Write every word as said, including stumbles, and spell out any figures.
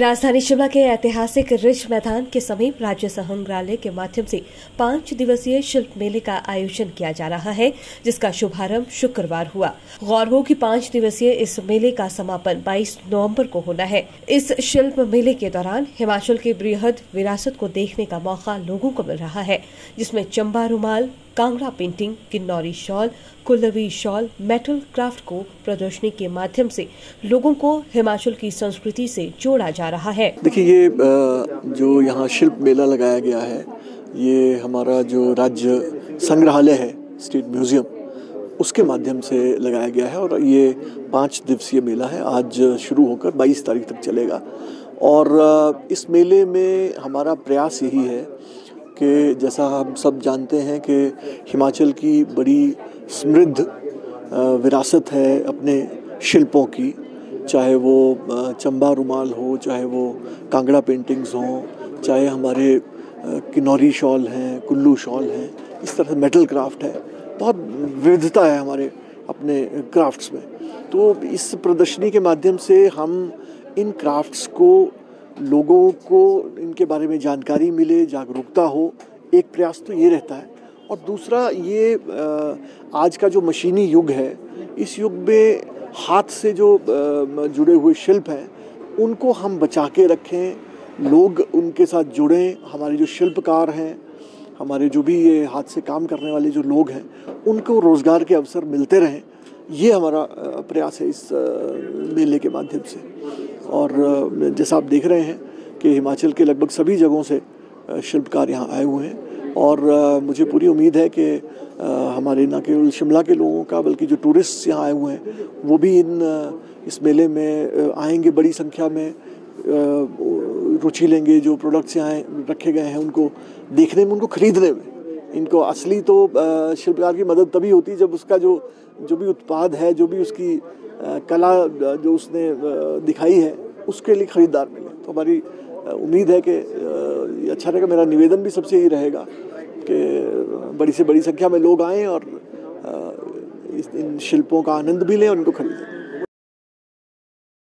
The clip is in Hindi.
राजधानी शिमला के ऐतिहासिक रिज मैदान के समीप राज्य संग्रहालय के माध्यम से पांच दिवसीय शिल्प मेले का आयोजन किया जा रहा है, जिसका शुभारंभ शुक्रवार हुआ। गौर हो कि पांच दिवसीय इस मेले का समापन बाईस नवंबर को होना है। इस शिल्प मेले के दौरान हिमाचल की बृहद विरासत को देखने का मौका लोगों को मिल रहा है, जिसमें चंबा रुमाल, Kangra painting, Kinnauri shawl, Kullvi shawl, metal craft को प्रदर्शनी के माध्यम से लोगों को हिमाचल की संस्कृति से जोड़ा जा रहा है। देखिए, ये जो यहाँ शिल्प मेला लगाया गया है, ये हमारा जो राज्य संग्रहालय है, स्टेट म्यूजियम, उसके माध्यम से लगाया गया है और ये पाँच दिवसीय मेला है। आज शुरू होकर बाईस तारीख तक चलेगा और इस मेले में हमारा प्रयास यही है कि जैसा हम सब जानते हैं कि हिमाचल की बड़ी समृद्ध विरासत है अपने शिल्पों की, चाहे वो चंबा रुमाल हो, चाहे वो कांगड़ा पेंटिंग्स हों, चाहे हमारे किन्नौरी शॉल हैं, कुल्लू शॉल हैं, इस तरह से मेटल क्राफ्ट है। बहुत विविधता है हमारे अपने क्राफ्ट्स में। तो इस प्रदर्शनी के माध्यम से हम इन क्राफ्ट्स को, लोगों को इनके बारे में जानकारी मिले, जागरूकता हो, एक प्रयास तो ये रहता है। और दूसरा, ये आज का जो मशीनी युग है, इस युग में हाथ से जो जुड़े हुए शिल्प हैं उनको हम बचा के रखें, लोग उनके साथ जुड़ें। हमारे जो शिल्पकार हैं, हमारे जो भी ये हाथ से काम करने वाले जो लोग हैं, उनको रोज़गार के अवसर मिलते रहें, ये हमारा प्रयास है इस मेले के माध्यम से। और जैसा आप देख रहे हैं कि हिमाचल के लगभग सभी जगहों से शिल्पकार यहाँ आए हुए हैं और मुझे पूरी उम्मीद है कि हमारे न केवल शिमला के लोगों का बल्कि जो टूरिस्ट यहाँ आए हुए हैं वो भी इन इस मेले में आएंगे, बड़ी संख्या में रुचि लेंगे। जो प्रोडक्ट्स यहाँ रखे गए हैं उनको देखने में, उनको खरीदने में, इनको असली तो शिल्पकार की मदद तभी होती है जब उसका जो जो भी उत्पाद है, जो भी उसकी कला जो उसने दिखाई है, उसके लिए खरीदार मिले। तो हमारी उम्मीद है कि अच्छा रहेगा। मेरा निवेदन भी सबसे यही रहेगा कि बड़ी से बड़ी संख्या में लोग आएँ और इन शिल्पों का आनंद भी लें और इनको खरीदें।